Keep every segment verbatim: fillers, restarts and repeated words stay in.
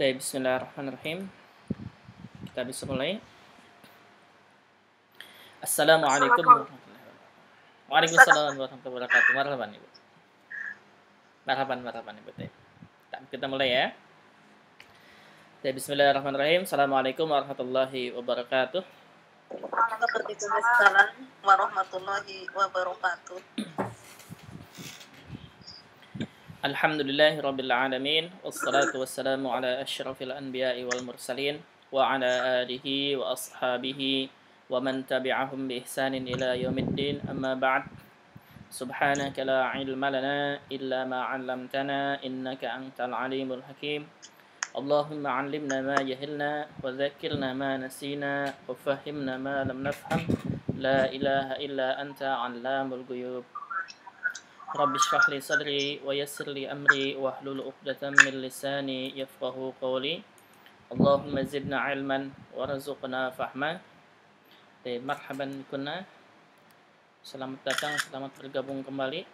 Bismillahirrahmanirrahim. Kita bisa mulai. Assalamualaikum warahmatullahi wabarakatuh. Waalaikumsalam warahmatullahi wabarakatuh. Marhaban Ibu. Marhaban, marhaban Ibu. Kita mulai ya. Bismillahirrahmanirrahim. Assalamualaikum warahmatullahi wabarakatuh. Waalaikumsalam warahmatullahi wabarakatuh. Alhamdulillahi rabbil alamin, wassalatu wassalamu ala asyrafil anbiya'i wal mursalin, wa ala alihi wa ashabihi wa man tabi'ahum bi ihsanin ila yaumiddin, amma ba'd. Subhanaka la ilma lana illa ma 'allamtana innaka antal alimul hakim. Allahumma 'allimna ma jahilna wa dhakkirna ma nasina wa fahhimna ma lam nafham. La ilaha illa anta 'allamul ghuyub. Rabbi shrah li sadri wa yassir li amri wa hlul uqdatan min lisani yafqahu qawli. Allahumma zidna ilman wa razuqna fahma. Baik, marhaban kunna. Selamat datang, selamat bergabung kembali.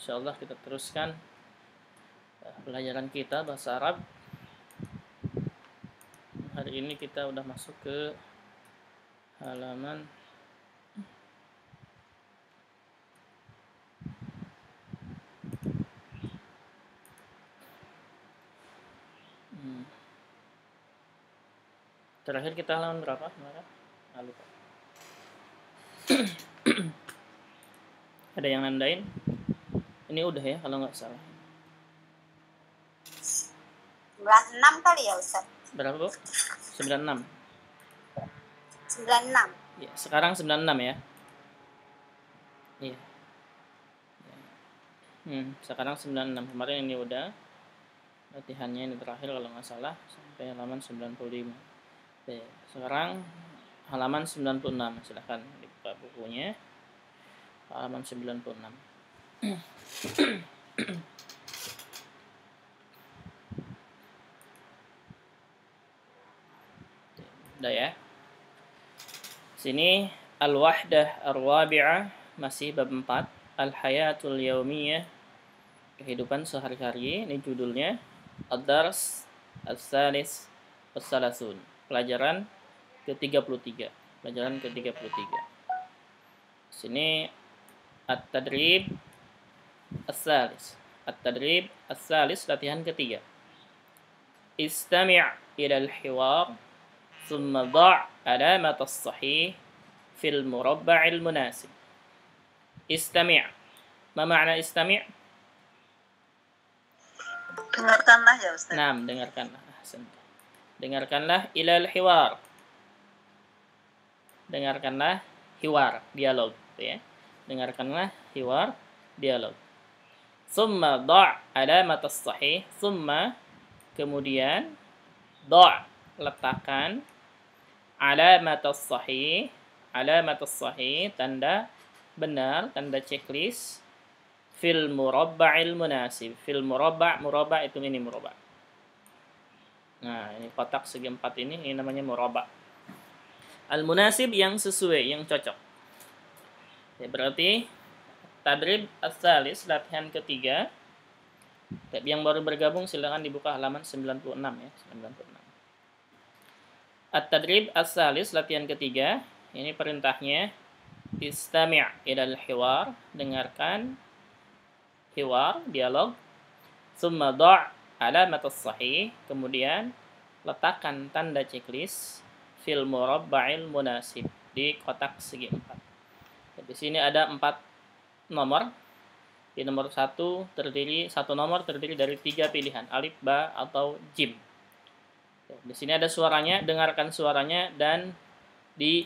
Insyaallah kita teruskan pelajaran kita bahasa Arab. Hari ini kita udah masuk ke halaman terakhir. Kita halaman berapa kemarin? Ah, lupa. Ada yang nandain? Ini udah ya kalau nggak salah. sembilan puluh enam kali ya Ustaz? Berapa Bu? sembilan puluh enam. sembilan puluh enam. Ya, sekarang sembilan puluh enam ya. Iya. Hmm, sekarang sembilan puluh enam. Kemarin ini udah latihannya, ini terakhir kalau nggak salah sampai halaman sembilan puluh lima. Sekarang halaman sembilan puluh enam, silahkan dibuka bukunya. Halaman sembilan puluh enam. Udah ya. Sini Al-Wahdah ar-rabi'ah, masih bab empat, Al-Hayatul Yaumiyah, kehidupan sehari-hari. Ini judulnya al-dars al salis al salasun. Pelajaran ke tiga puluh tiga. Pelajaran ke tiga puluh tiga. Sini At-Tadrib al salis At-Tadrib al salis latihan ketiga. Istami' ilal hiwar, thumma da' alamat as-sahih fil murabba'il munasib. Istami'. Ma makna istami'? Dengarkanlah ya Ustaz. Nah, dengarkanlah. Ahsan. Dengarkanlah ilal hiwar. Dengarkanlah hiwar, dialog ya. Dengarkanlah hiwar, dialog. Summa da' alamat as-sahih. Summa, kemudian, da' letakkan, alamat as-sahih, alamat as-sahih, tanda benar, tanda checklist, fil murabba'il munasib. Fil murabba', murabba' itu ini murabba'. Nah, ini kotak segi empat ini, ini namanya murabba'. Al-munasib yang sesuai, yang cocok. Ya, berarti tadrib as-salis latihan ketiga. Yang baru bergabung silakan dibuka halaman sembilan puluh enam ya, sembilan puluh enam. At-tadrib as-salis latihan ketiga. Ini perintahnya istami' ilal hiwar, dengarkan hiwar, dialog. Tsumma da' alamat as-sahih, kemudian letakkan tanda checklist fil murabba'il munasib, di kotak segi empat. Di sini ada empat nomor. Di nomor satu terdiri satu nomor terdiri dari tiga pilihan, alif, ba, atau jim. Di sini ada suaranya, dengarkan suaranya dan di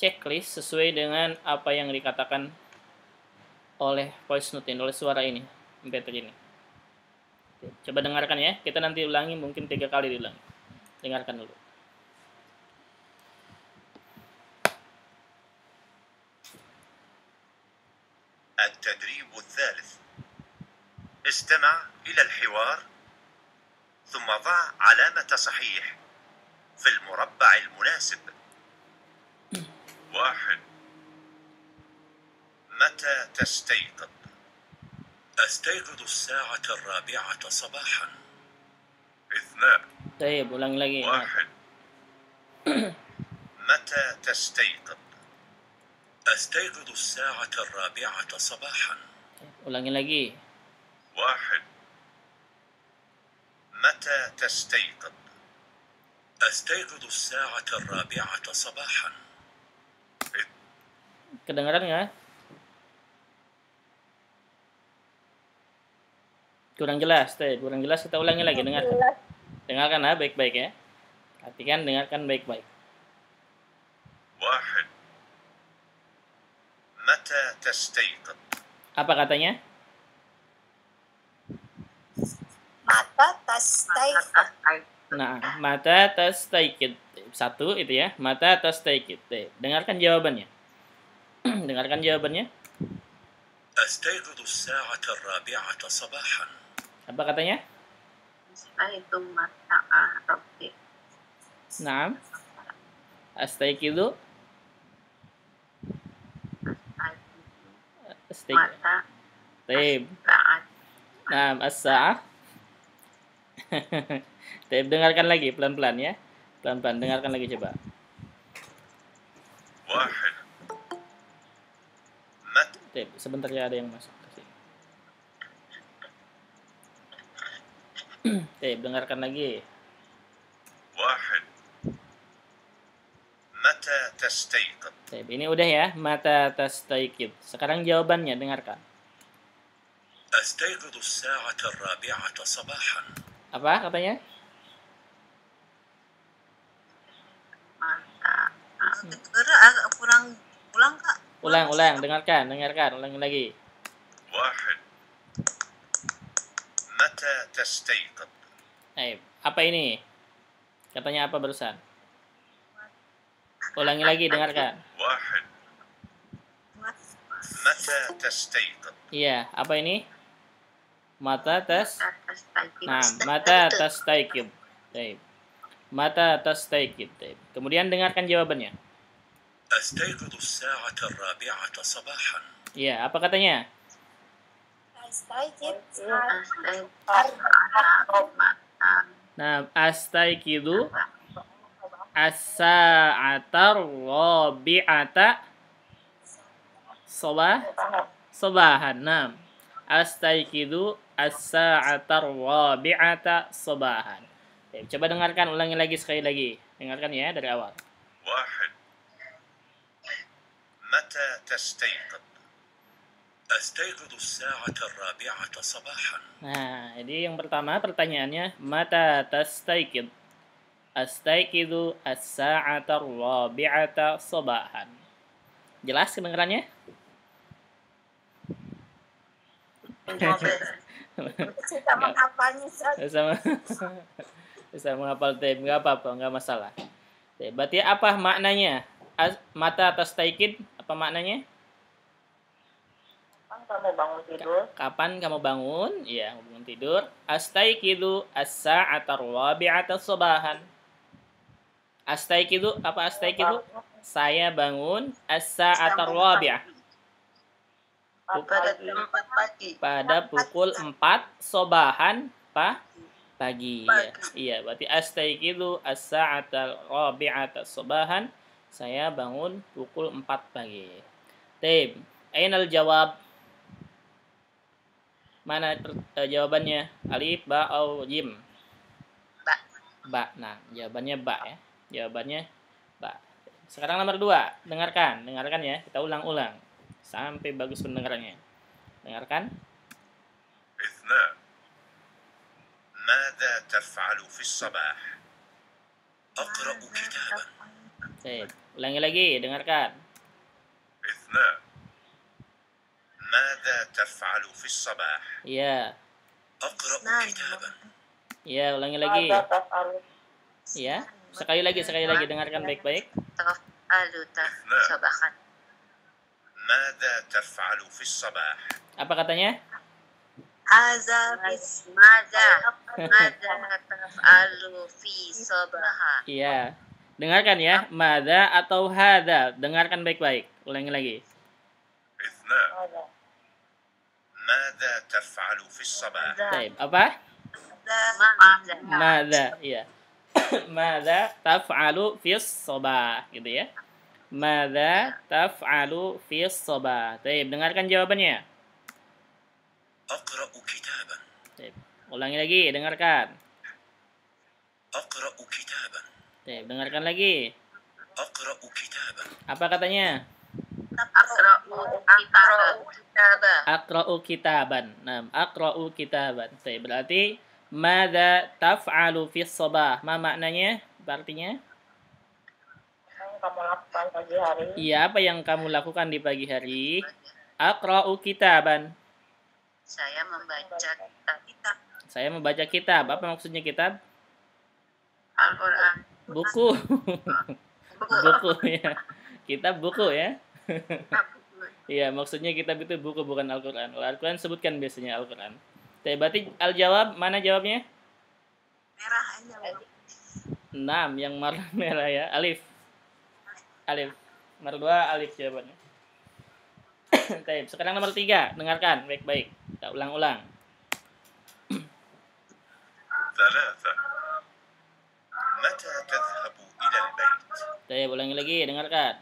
checklist sesuai dengan apa yang dikatakan oleh voice note, oleh suara ini, em pe tiga ini. Coba dengarkan ya, kita nanti ulangi, mungkin tiga kali diulangi. Dengarkan dulu. At-tadrib al-thalith. Istama' ila al-hiwar, thumma da' alamata sahih fil murabba' al-munasib. واحد. متى تستيقظ؟ أستيقظ الساعة الرابعة صباحا نعم. طيب ulang lagi. واحد. متى تستيقظ؟ أستيقظ الساعة الرابعة صباحا. ulangi lagi. واحد. متى تستيقظ؟ أستيقظ الساعة الرابعة صباحا. Kedengaran nggak? Kurang jelas, teh. Kurang jelas, kita ulangi lagi. Dengarkan, dengarkan ah, baik-baik ya. Perhatikan, dengarkan baik-baik. واحد. متى تستيقظ؟ Apa katanya? Mata tastaiqid. Nah, mata tastaiqid. Satu itu ya, mata tastaiqid. Dengarkan jawabannya. Dengarkan jawabannya. Astaiqidu as-sa'ata ar-rabi'ata sabahan. Apa katanya? Astaiqidu mata'a rabbi. Naam. Astaiqidu. Astaiqidu. Taib. Naam, as-sa'ah. Taib, dengarkan lagi pelan-pelan ya. Pelan-pelan dengarkan lagi coba. Wahid. Taib, sebentar ya ada yang masuk. Taib, dengarkan lagi. Wahid. Mata tastaiqid. Taib, ini udah ya, mata tastaiqid. Sekarang jawabannya dengarkan. Astaiqidu as-sa'ata ar-rabi'ata sabahan. Apa katanya? Mata. Agak kurang pulang, Kak. Ulang, ulang, dengarkan, dengarkan, ulangi lagi. Wahid. Mata tastaiqid. Eh, apa ini? Katanya apa barusan? Ulangi lagi, dengarkan. Wahid. Mata tastaiqid. Iya, apa ini? Mata tas. Nah, mata tastaiqid. Baik. Mata tastaiqid. Kemudian dengarkan jawabannya. أستيقظ الساعة الرابعة صباحا. Ya, apa katanya? Nah, astaiqidu as-sa'ata ar-rabi'ata sabah sabahan. Nah, astaiqidu as-sa'ata ar-rabi'ata sabahan. Coba dengarkan, ulangi lagi sekali lagi. Dengarkan ya dari awal. Wahid. متى تستيقظ؟ أستيقظ الساعة الرابعة صباحا. Nah, jadi yang pertama pertanyaannya mata tastaiqid. Astaiqidu as-sa'ata ar-rabi'ata sabahan. Jelas kedengarannya? Kita menghafalnya saja. Sama. Bisa menghafal tadi enggak apa-apa, enggak masalah. Berarti apa maknanya? Mata tastaiqid apa maknanya? Kapan kamu bangun tidur? Kapan kamu bangun? Ya, bangun tidur. Astaiqidu as-sa'ata ar-rabi'ata sabahan. Astaiqidu apa astaiqidu? Saya bangun as-sa'ata ar-rabi'ah. Pada pukul empat pagi. Pada pukul empat sabahan pa pagi. Ya. Iya, berarti astaiqidu as-sa'ata ar-rabi'ata sabahan. Saya bangun pukul empat pagi. Taib, ainal jawab? Mana uh, jawabannya? Alif, ba, au, jim? Ba. Ba. Nah, jawabannya ba ya. Jawabannya ba. Sekarang nomor dua. Dengarkan, dengarkan ya. Kita ulang-ulang sampai bagus pendengarannya. Dengarkan. Itsna. Mada taf'alu fi as-sabah? Aqra'u kitaban. Baik, ulangi lagi, dengarkan. Itsna. Mada taf'alu fi as-sabah? Iya. Aqra'u kitaban. Iya, ulangi lagi. Iya, sekali lagi, sekali lagi dengarkan baik-baik. Taf'alu sabahan. Mada taf'alu fi as-sabah? Apa katanya? Azab mada mada taf'alu fi as-sabah. Iya. Dengarkan ya, mada atau hada. Dengarkan baik-baik. Ulangi lagi. Itsna. Mada taf'alu fi as-sabah? Baik, apa? Mada, ya. Mada taf'alu fis sabah, gitu ya. Mada taf'alu fis sabah. Baik, dengarkan jawabannya. Aqra'u kitaban. Baik, ulangi lagi, dengarkan. Aqra'u kitaban. Baik, dengarkan lagi. Aqra'u kitaban. Apa katanya? Aqra'u kitaban. Aqra'u kitaban. Nah, aqra'u kitaban. Baik, berarti Mada taf'alu fis sabah? Ma maknanya? Artinya? Yang kamu lakukan pagi hari. Iya, apa yang kamu lakukan di pagi hari? Aqra'u kitaban. Saya membaca kitab. Saya membaca kitab. Apa maksudnya kitab? Al-Qur'an. Buku. Buku ya. Kitab buku ya. Iya, maksudnya kitab itu buku, bukan Al-Qur'an. Al-Qur'an sebutkan biasanya Al-Qur'an. Oke, berarti al-jawab, mana jawabnya? Merah aja, enam, yang marah merah ya. Alif. Alif. Nomor dua, alif jawabannya. Baik, sekarang nomor tiga. Dengarkan baik-baik. Kita ulang-ulang. Thalatha. Mata tadhhabu ila al-bait? Baik, ulangi lagi, dengarkan.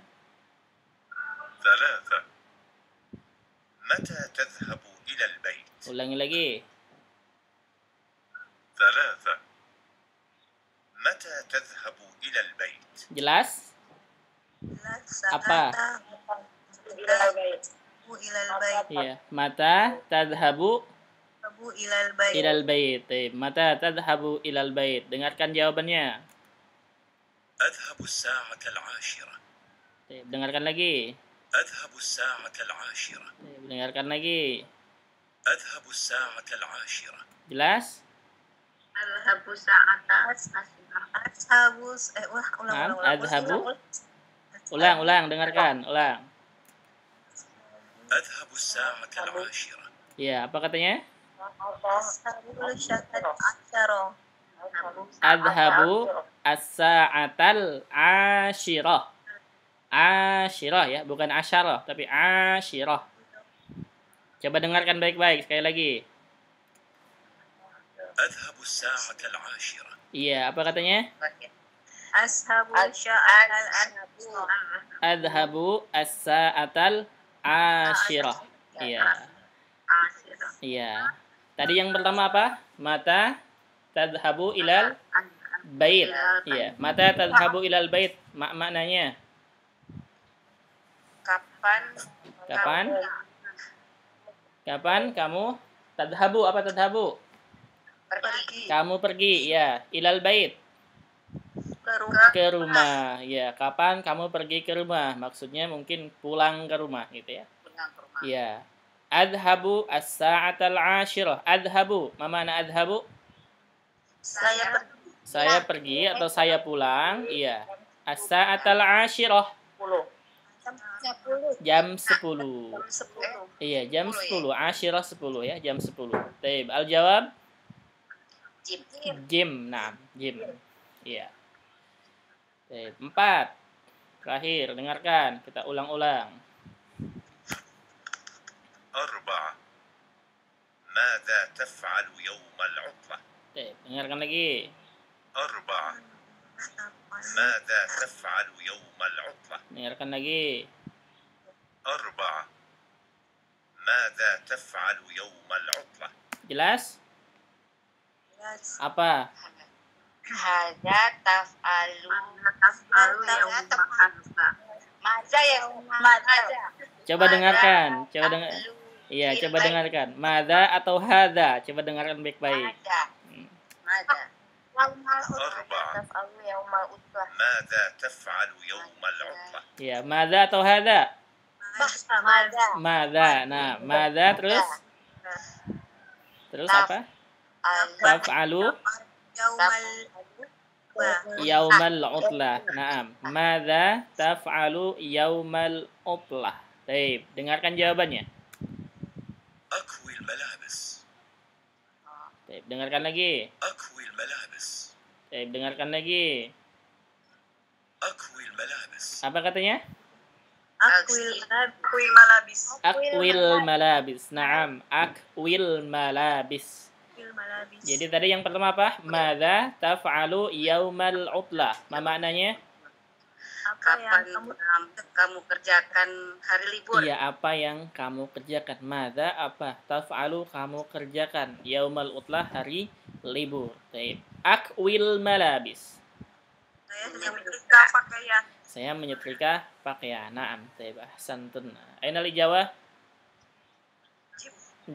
Thalatha. Mata tadhhabu ila al-bait? Ulangi lagi. Thalatha. Mata tadhhabu ila al-bait? Jelas? Apa? Iya, mata tadhhabu ila al-bait. Ila al-bait. Mata tadhhabu ila al-bait. Dengarkan jawabannya. Adhhabu as-sa'ata al-'ashirah. Dengarkan lagi. Adhhabu as-sa'ata al-'ashirah. Dengarkan lagi. Adhhabu as-sa'ata al-'ashirah. Jelas? Adhhabu as-sa'ata ashabu eh ulang-ulang. Adhhabu. Ulang-ulang, dengarkan, ulang. Adhhabu as-sa'ata al-'ashirah. Iya, apa katanya? Adhhabu as-sa'ata al-'ashirah. Ashirah ya, bukan asyarah, tapi ashirah. Coba dengarkan baik-baik sekali lagi. Adhhabu as-sa'ata al-'ashirah. Iya, apa katanya? Ashabu as-sa'ata. Adhhabu as-sa'ata al-'ashirah. Iya. Iya. Tadi yang pertama apa? Mata tadhhabu ilal bait. Iya, mata tadhhabu ilal bait. Mak maknanya? Kapan? Kapan? Kapan kamu tadhabu? Apa tadhabu? Pergi. Kamu pergi, ya. Ilal bait. Ke rumah. Ke rumah, ya. Kapan kamu pergi ke rumah? Maksudnya mungkin pulang ke rumah, gitu ya. Pulang ke rumah. Ya. Adhabu as-sa'ata al-'ashirah. Adhabu. Mana adhabu? Saya pergi. Saya pergi atau saya pulang, iya. As-sa'ata al-'ashirah. Jam sepuluh. Iya, jam sepuluh. Asyirah sepuluh ya, jam sepuluh. Taib. Al-jawab? Jim. Jim. Nah, Jim. Iya. Taib. Empat. Terakhir, dengarkan. Kita ulang-ulang. Arba'ah. Mada taf'alu yawmal 'utlah? Taib. Dengarkan lagi. Arba'ah. Mada taf'alu yawmal 'utlah? Dengarkan lagi. Arba'ah. Mada taf'alu yawm al-'utlah? Jelas? Jelas. Apa? Mada taf'alu yawm al-'utlah? Mada ya, mada. Coba dengarkan, coba dengar. Iya, coba dengarkan. Mada atau hada? Coba dengarkan baik-baik. Mada. Arba'ah. Mada taf'alu yawm al-'utlah? Iya, mada atau hada? Mada. Mada. Nah, mada terus? Terus apa? Taf'alu yaumal utlah. Naam. Mada taf'alu yaumal utlah. Baik, dengarkan jawabannya. Akwil malabis. Baik, dengarkan lagi. Akwil malabis. Baik, dengarkan lagi. Akwil malabis. Apa katanya? Akwil, akwil malabis. Akwil malabis. Naam, akwil malabis. Jadi tadi yang pertama apa? Madza taf'alu yaumal utlah. Ma maknanya? Apa yang kamu, kamu kerjakan hari libur? Iya, apa yang kamu kerjakan? Madza apa? Taf'alu kamu kerjakan yaumal utlah hari libur. Baik. Akwil malabis. Saya menyetrika pakaian. Saya menyetrika pakaian. Naam, taib. Ahsantun. Aina li jawab?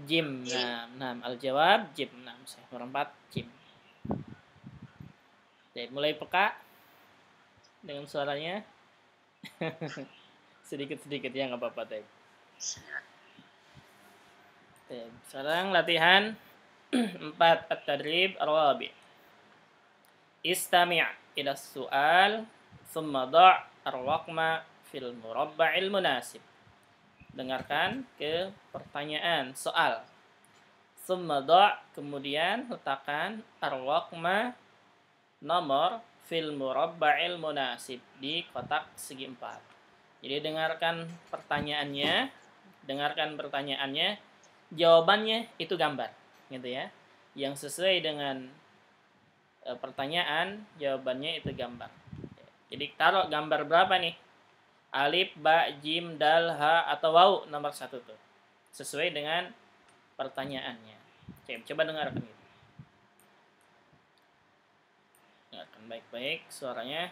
Jim. Nah, nah, al-jawab jim. Nah, saya nomor empat jim. Baik, mulai peka dengan suaranya. Sedikit-sedikit ya, enggak apa-apa, Taib. Taib. Sekarang latihan empat at-tadrib al-labi. Istami' ila as-su'al thumma da' ar-raqma fil murabba'il munasib. Dengarkan ke pertanyaan soal. Tsumma da', kemudian letakkan ar-raqma nomor fil murabba'il munasib di kotak segi empat. Jadi dengarkan pertanyaannya, dengarkan pertanyaannya, jawabannya itu gambar, gitu ya. Yang sesuai dengan e, pertanyaan, jawabannya itu gambar. Jadi taruh gambar berapa nih? Alif, ba, jim, dal, ha, atau waw nomor satu tuh. Sesuai dengan pertanyaannya. Oke, coba dengarkan itu. Dengarkan baik-baik suaranya.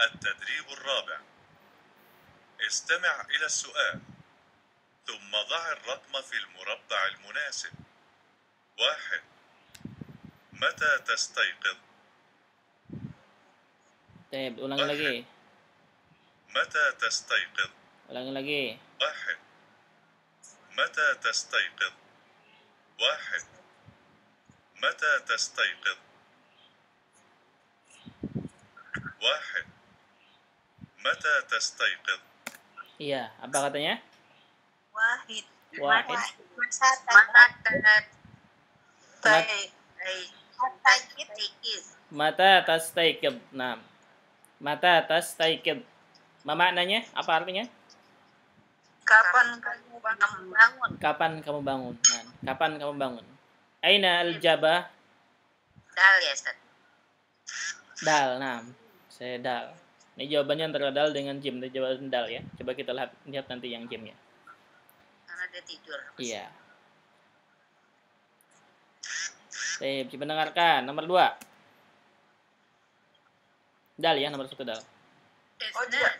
At-tadrib al-rabi'. Istami' ila as-su'al. Thumma da' ar-raqma fi al-murabba' al-munasib. Wahid. متى تستيقظ؟ طيب ulangi lagi. متى تستيقظ؟ ulangi lagi. واحد. متى تستيقظ؟ واحد. متى تستيقظ؟ واحد. متى تستيقظ؟ Iya, apa katanya? Wahid. Wahid. Mata Mata tastaykib. Nah. Mata tastaykib. Ma maknanya? Apa artinya? Kapan kamu bangun? Kapan kamu bangun? Nah, kapan kamu bangun? Aina al-jabah? Dal ya, Ustaz. Dal, nah. Saya dal. Ini jawabannya antara dal dengan jim, itu jawaban dal ya. Coba kita lihat lihat nanti yang jim ya. Karena dia tidur. Iya. Baik, coba dengarkan nomor dua. Dal ya, nomor satu dal. Oh,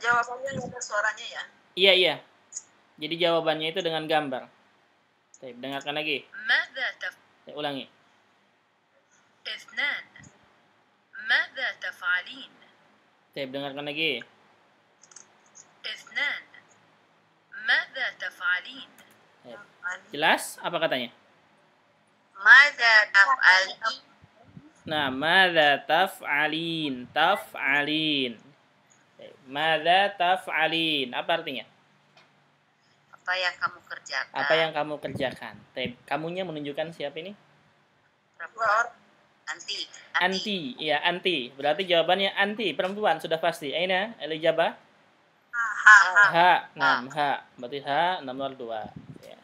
jawabannya dengan suaranya ya? Iya, iya. Jadi jawabannya itu dengan gambar. Baik, dengarkan lagi. Madza taf. Ulangi. Itsnan. Madza taf'alin? Baik, dengarkan lagi. Itsnan. Madza taf'alin? Jelas apa katanya? Madza taf'alin. Nah, madza taf'alin? Taf'alin. Madza taf'alin? Apa artinya? Apa yang kamu kerjakan? Apa yang kamu kerjakan? Kamunya menunjukkan siapa ini? Perempuan. Anti. Anti. Iya, anti. Berarti jawabannya anti, perempuan sudah pasti. Aina al-ijabah? Ha. Ha. Nah, ha. Berarti ha nomor dua. Ya.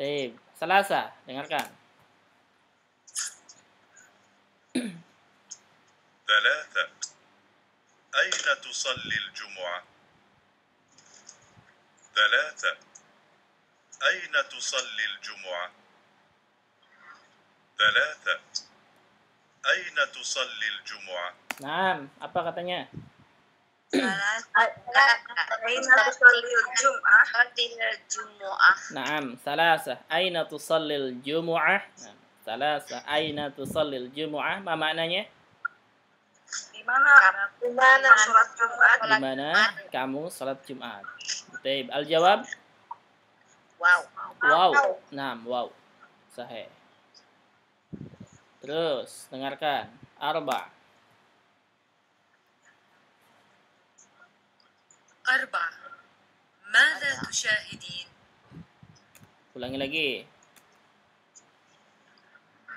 Baik. Selasa, dengarkan. ثلاثة أين تصلي الجمعة؟ ثلاثة أين تصلي الجمعة؟ ثلاثة أين تصلي الجمعة؟ نعم، apa katanya? Aina tusallil jum'ah? Jum'ah. Naam, salasa. Aina tusallil jum'ah? Salasa. Aina tusallil jum'ah? Apa maknanya? Di mana? Di mana salat Jumat? Di mana kamu salat Jumat? Baik, al-jawab? Wow. Wow. Naam, wow. Sahih. Terus dengarkan. Arba. Arba. Mada tusyahidin? Ulangi lagi.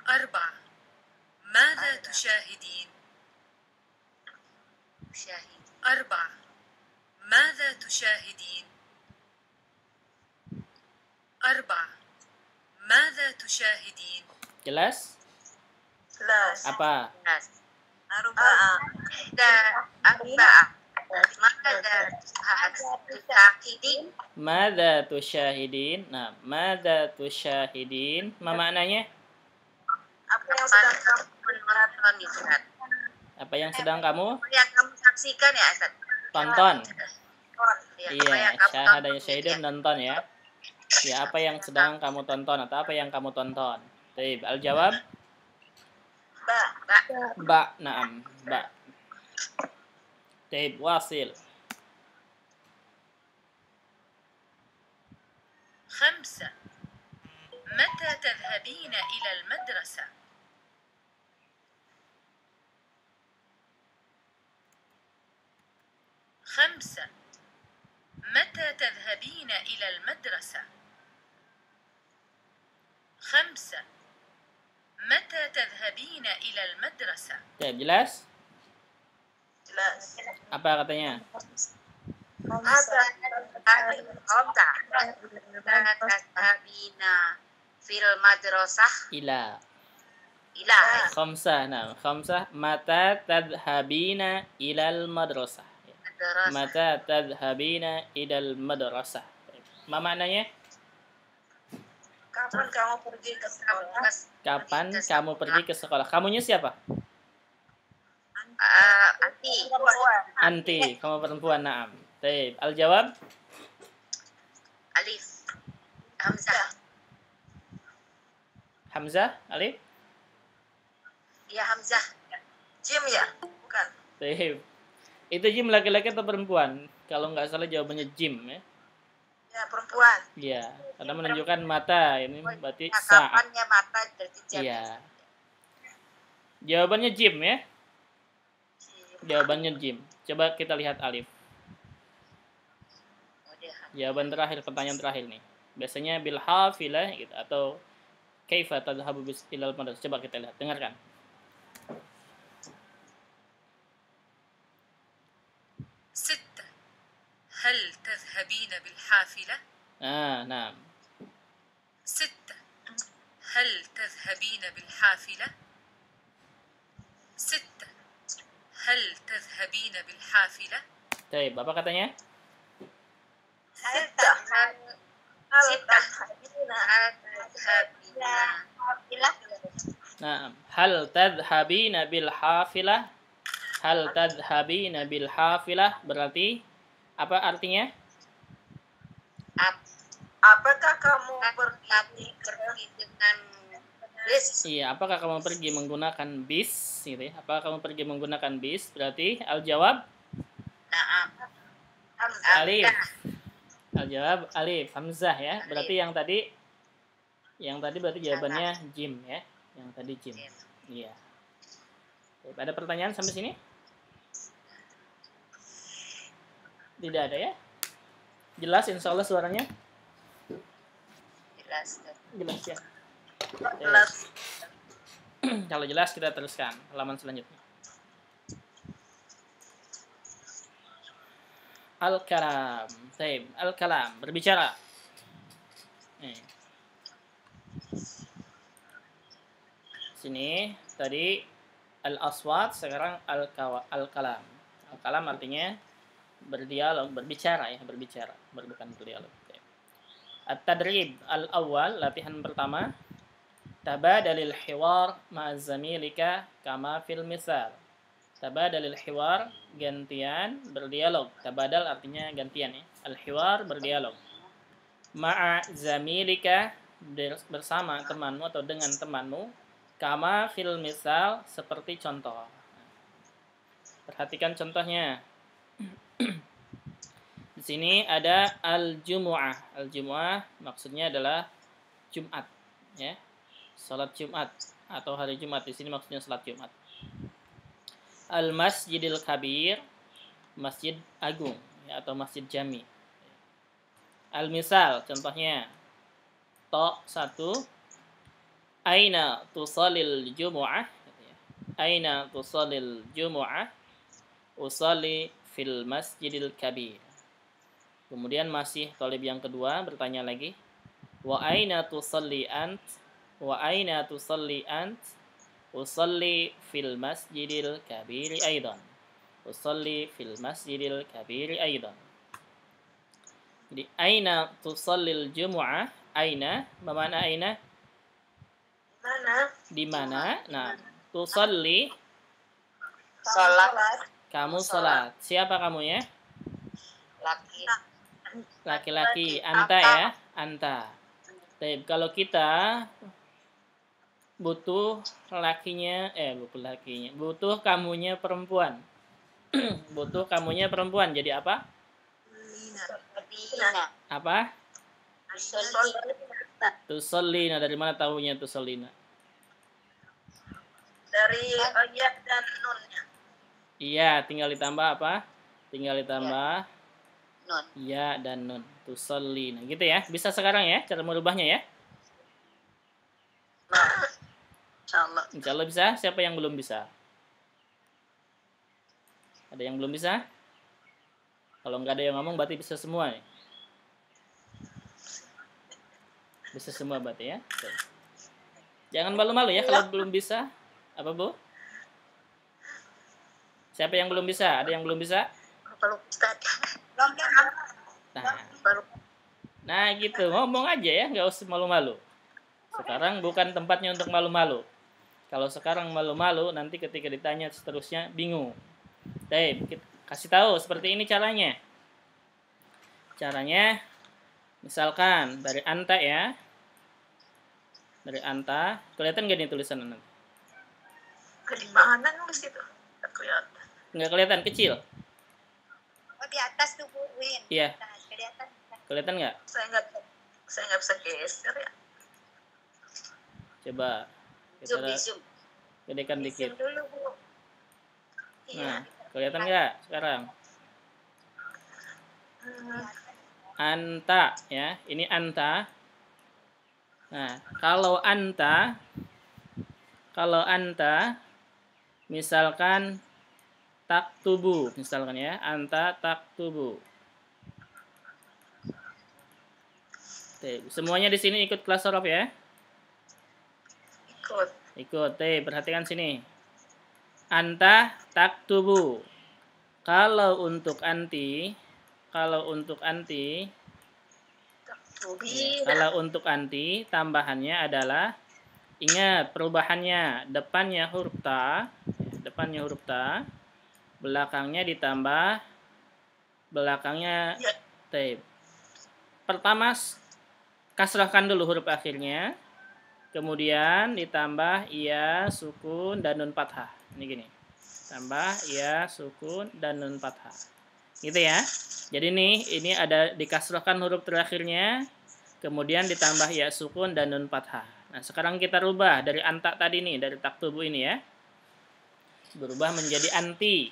Arba. Mada tusyahidin? Arba. Mada tusyahidin? syahidin. Jelas? Jelas. Apa? Arba'ah. Arba'ah. Mada tusyahidin. Nah, mada tusyahidin. Ma maknanya? Apa yang sedang kamu tonton, Ustaz? Apa yang sedang kamu? Yang kamu saksikan ya, Ustaz. Tonton. Iya, syahadanya syahidin nonton ya. Ya, apa yang sedang kamu tonton atau apa yang kamu tonton? Baik, al-jawab? Ba, ba. Ba, na'am, ba. Baik, wasil. خمسة متى تذهبين إلى المدرسة؟ خمسة متى تذهبين إلى المدرسة؟ خمسة متى تذهبين إلى المدرسة؟ طيب jelas? Jelas. Apa katanya? Apa kata tasabina fil madrasah ila ila khamsah nam khamsah mata tadhabina ilal madrasah mata tadhabina ilal madrasah. Ma maknanya? Kapan kamu pergi ke sekolah? Kapan kamu pergi ke sekolah? Kamunya siapa? Uh, anti. Anti, kamu perempuan. Naam. Baik, al-jawab? Alif. Hamzah. Hamzah, alif? Iya, Hamzah. Jim ya, bukan. Baik. Itu jim laki-laki atau perempuan? Kalau nggak salah jawabannya jim ya. Ya, perempuan. Iya, karena menunjukkan mata ini berarti saat. Kapannya mata berarti jam. Iya. Jawabannya jim ya. Jawabannya Jim. Coba kita lihat Alif. Jawaban terakhir, pertanyaan terakhir nih. Biasanya bil hafilah gitu atau kaifa tadhhabu ilal madrasah. Coba kita lihat, dengarkan. Sittah. Hal tadhhabina bil hafilah? Ah, naam. Sittah. Hal tadhhabina bil hafilah? Sittah. Hal tadhhabina bil hafilah? Baik, apa katanya? Hal tadhhabina bil hafilah? Hal tadhhabina bil hafilah berarti apa artinya? Apakah kamu pergi pergi dengan bis? Iya, apakah kamu pergi menggunakan bis? Gitu ya. Apakah kamu pergi menggunakan bis? Berarti al-jawab? Na'am. Alif. Al-jawab alif, hamzah ya. Berarti yang tadi yang tadi berarti jawabannya jim ya. Yang tadi jim. Iya. Ada pertanyaan sampai sini? Tidak ada ya? Jelas insya Allah suaranya? Jelas. Jelas ya. Jelas. Kalau jelas kita teruskan halaman selanjutnya. Al-Qalam. Baik, Al-Qalam berbicara. Nih. Sini tadi al-aswat, sekarang al-kalam. Al-kalam artinya berdialog, berbicara ya, berbicara, bukan berdialog. At-tadrib al-awwal, latihan pertama. Tabadalil hiwar ma'azzamilika kama fil misal. Tabadalil hiwar, gantian berdialog. Tabadal artinya gantian ya. Al-hiwar berdialog. Ma'azzamilika, bersama temanmu atau dengan temanmu. Kama fil misal, seperti contoh. Perhatikan contohnya. Di sini ada al-jumu'ah. Al-jumu'ah maksudnya adalah Jumat ya. Salat Jumat atau hari Jumat, di sini maksudnya salat Jumat. Al-masjidil kabir, masjid agung ya, atau masjid jami. Al-misal contohnya to satu aina tusalil jumu'ah. Aina tusalil jumu'ah? Usalli fil masjidil kabir. Kemudian masih talib yang kedua bertanya lagi, wa aina tusalli ant? Wa aina tusalli ant? Usalli fil masjidil kabiri aidan. Usalli fil masjidil kabiri aidan. Jadi aina tusallil jumu'ah? Aina bermakna aina? Mana? Di mana? Nah, tusalli salat. Kamu salat. Siapa kamu ya? Laki. Laki-laki, anta ya, anta. Tapi kalau kita butuh lakinya eh butuh lakinya butuh kamunya perempuan butuh kamunya perempuan jadi apa apa Tusolina. Dari mana tahunya Tusolina? Dari ya dan nunnya. Iya, tinggal ditambah apa? Tinggal ditambah nun. Ya dan nun. Tusolina gitu ya. Bisa sekarang ya cara merubahnya ya? Nah. Insyaallah. Insyaallah bisa. Siapa yang belum bisa? Ada yang belum bisa? Kalau nggak ada yang ngomong berarti bisa semua nih. Bisa semua berarti ya. Tuh. Jangan malu-malu ya kalau belum bisa. Apa, Bu? Siapa yang belum bisa? Ada yang belum bisa? Nah, nah gitu. Ngomong aja ya, nggak usah malu-malu. Sekarang bukan tempatnya untuk malu-malu. Kalau sekarang malu-malu, nanti ketika ditanya seterusnya bingung. Dai, kasih tahu seperti ini caranya. Caranya, misalkan dari anta ya, dari anta, kelihatan nggak nih tulisan anak? Di mana nulis itu? Nggak kelihatan. Nggak kelihatan, kecil. Oh, di atas tuh Bu Win. Iya. Nah, kelihatan. Kelihatan nggak? Saya nggak, saya nggak bisa geser ya. Coba kita gedekan dikit. Nah, kelihatan nggak sekarang? Anta ya, ini anta. Nah, kalau anta, kalau anta, misalkan tak tubuh, misalkan ya, anta tak tubuh. Semuanya di sini ikut kelas sharaf ya. Ikut. Ikut. T, perhatikan sini. Anta taktubu. Kalau untuk anti, kalau untuk anti, ya, kalau untuk anti tambahannya adalah, ingat perubahannya, depannya huruf ta, depannya huruf ta, belakangnya ditambah, belakangnya t. Pertama kasrahkan dulu huruf akhirnya. Kemudian ditambah ia sukun dan nun fathah. Ini gini. Tambah ia sukun dan nun fathah. Gitu ya. Jadi nih ini ada dikasrahkan huruf terakhirnya, kemudian ditambah ia sukun dan nun fathah. Nah, sekarang kita rubah dari anta tadi nih, dari taktubu ini ya. Berubah menjadi anti.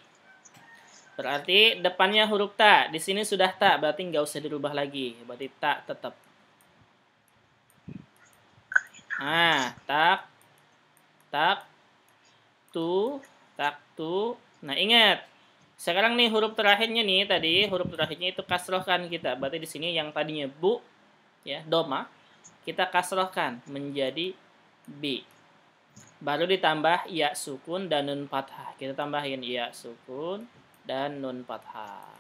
Berarti depannya huruf ta. Di sini sudah ta, berarti nggak usah dirubah lagi. Berarti ta tetap. Nah, tak, tak, tu, tak, tu. Nah, ingat. Sekarang nih huruf terakhirnya nih tadi, huruf terakhirnya itu kasrohkan kita. Berarti di sini yang tadinya bu, ya, doma, kita kasrohkan menjadi bi. Baru ditambah ya sukun dan nun fathah. Kita tambahin ya sukun dan nun fathah.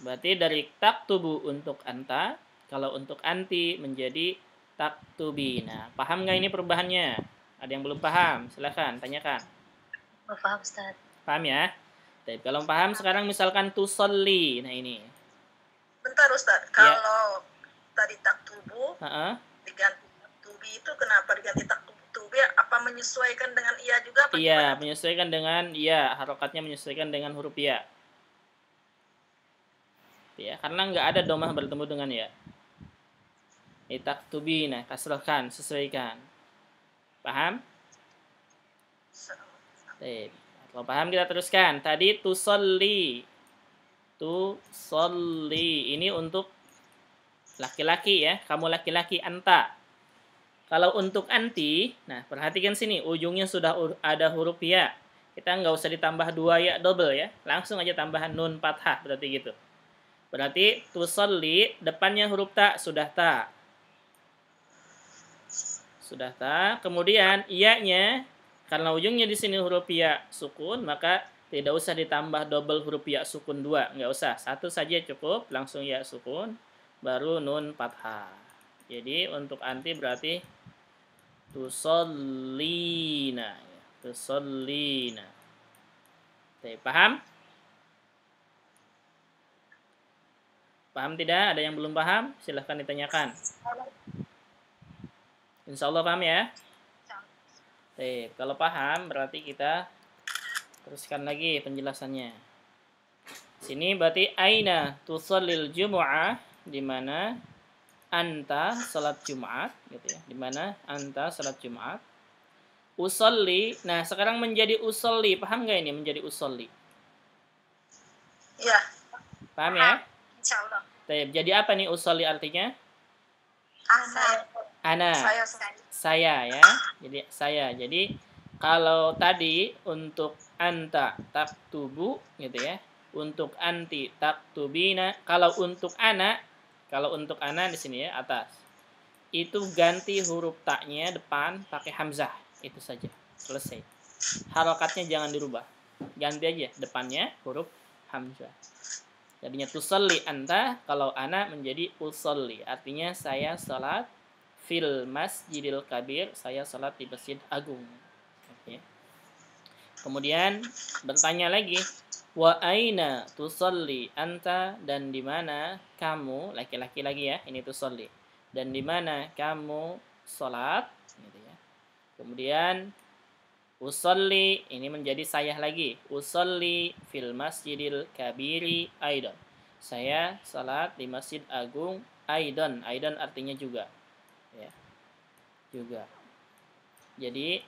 Berarti dari tak tubuh untuk anta, kalau untuk anti menjadi taktubina. Paham nggak ini perubahannya? Ada yang belum paham? Silahkan, tanyakan. Oh, paham, Ustaz. Paham ya? Tapi kalau paham, sekarang misalkan tusolli. Nah, ini. Bentar, Ustaz. Kalau ya, tadi taktubu, uh-uh, diganti taktubi itu kenapa diganti taktubi? Apa menyesuaikan dengan iya juga? Apa iya, gimana? Menyesuaikan dengan iya. Harokatnya menyesuaikan dengan huruf iya. Ya, karena nggak ada domah bertemu dengan ya. Itaktubi, nah kasrahkan, sesuaikan. Paham? Baik. Kalau paham kita teruskan. Tadi tusolli, tusolli ini untuk laki-laki ya. Kamu laki-laki anta. Kalau untuk anti, nah perhatikan sini ujungnya sudah ada huruf ya. Kita nggak usah ditambah dua ya double ya. Langsung aja tambahan nun fathah berarti gitu. Berarti tusolli depannya huruf ta sudah ta. Sudah tak? Kemudian iya-nya, karena ujungnya di sini huruf ya sukun, maka tidak usah ditambah double huruf ya sukun dua. Nggak usah. Satu saja cukup. Langsung ya sukun. Baru nun fathah. Jadi untuk anti berarti tusallina. Tusallina. Paham? Paham tidak? Ada yang belum paham? Silahkan ditanyakan. Insya Allah paham ya? Oke, kalau paham berarti kita teruskan lagi penjelasannya. Sini berarti aina tusallil jumu'ah, di mana anta salat Jumat, gitu ya. Di mana anta salat Jumat. Usolli. Nah, sekarang menjadi usolli. Paham nggak ini menjadi usolli? Ya. Paham ya? Insya Allah. Jadi apa nih usolli artinya? Ana. Ana. Saya, saya. saya ya. Jadi saya. Jadi kalau tadi untuk anta taktubu gitu ya. Untuk anti taktubina. Kalau untuk ana, kalau untuk ana di sini ya atas. Itu ganti huruf taknya depan pakai hamzah. Itu saja. Selesai. Harokatnya jangan dirubah. Ganti aja depannya huruf hamzah. Jadinya tusalli anta, kalau ana menjadi usalli. Artinya saya salat fil masjidil kabir, saya salat di masjid agung. Okay. Kemudian bertanya lagi, wa aina tusalli anta, dan di mana kamu, laki-laki lagi ya, ini tusalli. Dan di mana kamu salat gitu ya. Kemudian usolli, ini menjadi saya lagi. Usolli fil masjidil kabiri aidon. Saya salat di masjid agung aidon. Aidon artinya juga. Ya. Juga. Jadi,